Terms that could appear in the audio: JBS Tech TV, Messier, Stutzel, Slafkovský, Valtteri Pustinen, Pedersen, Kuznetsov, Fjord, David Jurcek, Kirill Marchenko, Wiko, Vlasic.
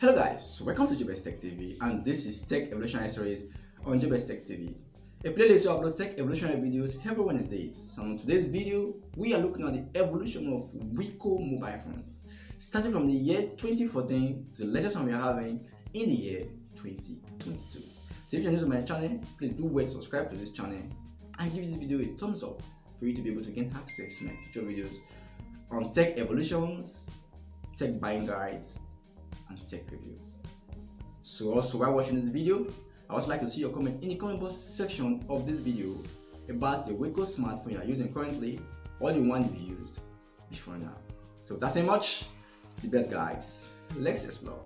Hello guys, welcome to JBS Tech TV, and this is Tech Evolutionary Series on JBS Tech TV, a playlist to upload tech evolutionary videos every Wednesdays. And on today's video, we are looking at the evolution of Wiko mobile phones, starting from the year 2014 to the latest one we are having in the year 2022. So if you are new to my channel, please do well to subscribe to this channel and give this video a thumbs up for you to be able to gain access to my future videos on tech evolutions, tech buying guides, and tech reviews. So also, while watching this video, I would like to see your comment in the comment box section of this video about the Wiko smartphone you are using currently or the one you used before now. So that's it much, the best guys, let's explore.